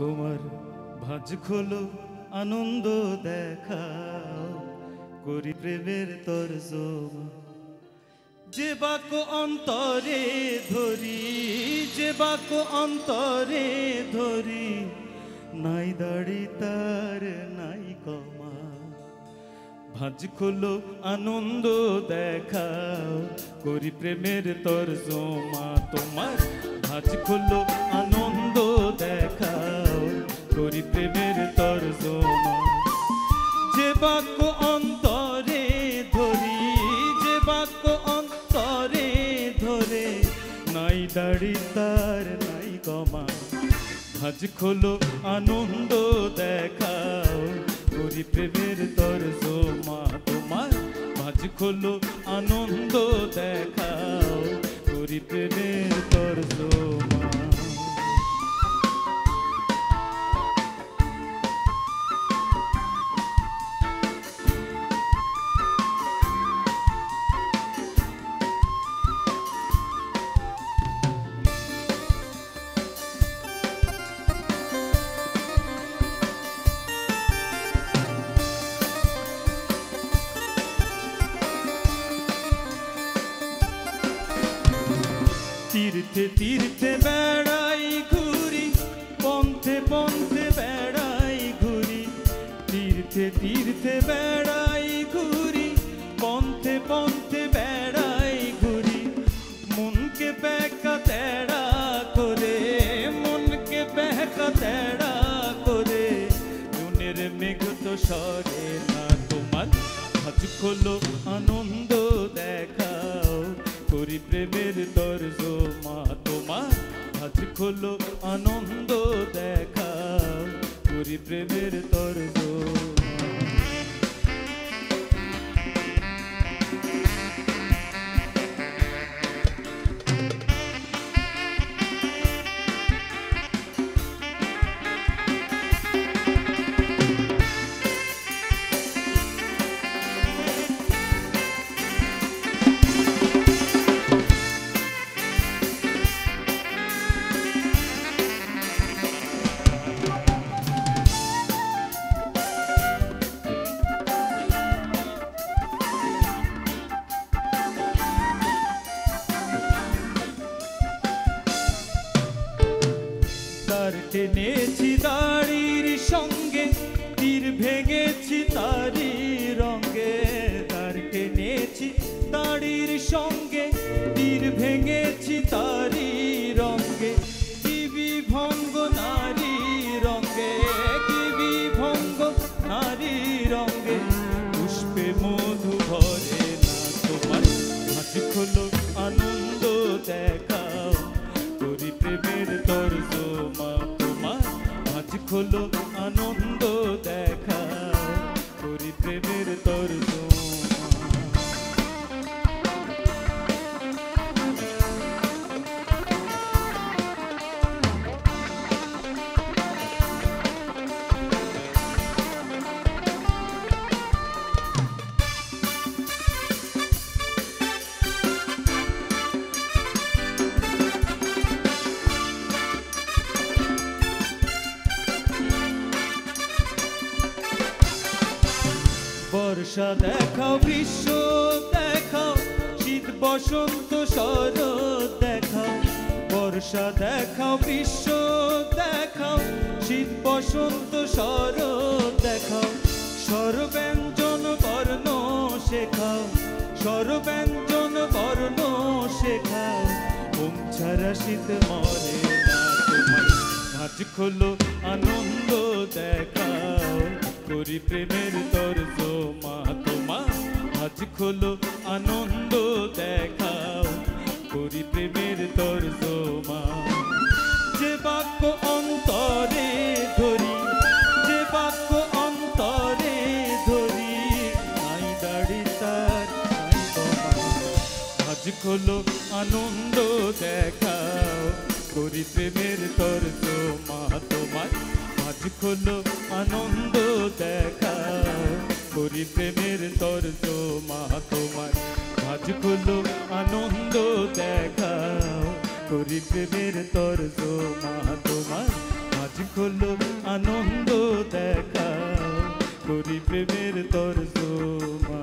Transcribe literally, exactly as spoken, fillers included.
তোমার ভাঁজ খোলো আনন্দ দেখাও করি প্রেমের তরজমা যে বাকো অন্তরে ধরি যে বাকো অন্তরে ধরি নাই দাড়ি তার নাই কমা ভাঁজ খোলো আনন্দ দেখাও করি প্রেমের তরজমা তোমার ভাঁজ খোলো আনন্দ দেখাও করি প্রেমের তরজমা যে বাকো অন্তরে ধরি যে বাকো অন্তরে ধরে নাই দাড়ি তার নাই কমা ভাঁজ খোলো আনন্দ দেখাও করি প্রেমের তরজমা তোমার ভাঁজ খোলো আনন্দ দেখাও করি প্রেমের তরজমা तीर्थे तीर्थे बेड़ाई घूरी पंथे पंथे बेड़ाई घूरी तीर्थे तीर्थे बेड़ाई घूरी पंथे पंथे बेड़ाई घूरी मन के बहका तेड़ा करे मन के बहका तेड़ा करे नुनेर मेघ तो सरे ना तोमार भांज खोलो आनंद देखाओ করি প্রেমের তরজমা তোমার ভাঁজ খোলো আনন্দ দেখাও করি প্রেমের তরজমা টেনেছি দাড়ির সঙ্গে তীর ভেঙেছি তারি রঙে তার টেনেছি দাড়ির সঙ্গে তীর ভেঙেছি তারি রঙে কিবি ভঙ্গ নারী রঙে কিবি ভঙ্গ নারী রঙে পুষ্পে মধু ভরে না তোমার ভাঁজ খোলো আনন্দ দেখাও করি প্রেমের তরজমা খোলো আনন্দ দেখা করি প্রেমের তরজমা বর্ষা দেখাও গ্রীষ্ম দেখাও শীত বসন্ত শরৎ দেখাও বর্ষা দেখাও গ্রীষ্ম দেখাও শীত বসন্ত শরৎ দেখাও স্বরব্যঞ্জন বর্ণ শেখাও স্বরব্যঞ্জন বর্ণ শেখাও ওম ছাড়া শীত মরে না তোমার ভাঁজ খোলো আনন্দ দেখাও করি প্রেমের তরজমা তোমার ভাঁজ খোলো আনন্দ দেখাও করি প্রেমের তরজমা যে বাক্য অন্তরে ধরি যে বাক্য অন্তরে ধরি নাই দাড়ি তার নাই তোমার ভাঁজ খোলো আনন্দ দেখাও করি প্রেমের তরজমা তোমার ভাঁজ খোলো আনন্দ দেখাও করি প্রেমের তরজমা তোমার ভাঁজ খোলো আনন্দ দেখাও করি প্রেমের তরজমা তোমার ভাঁজ খোলো আনন্দ দেখা করি প্রেমের তরজমা।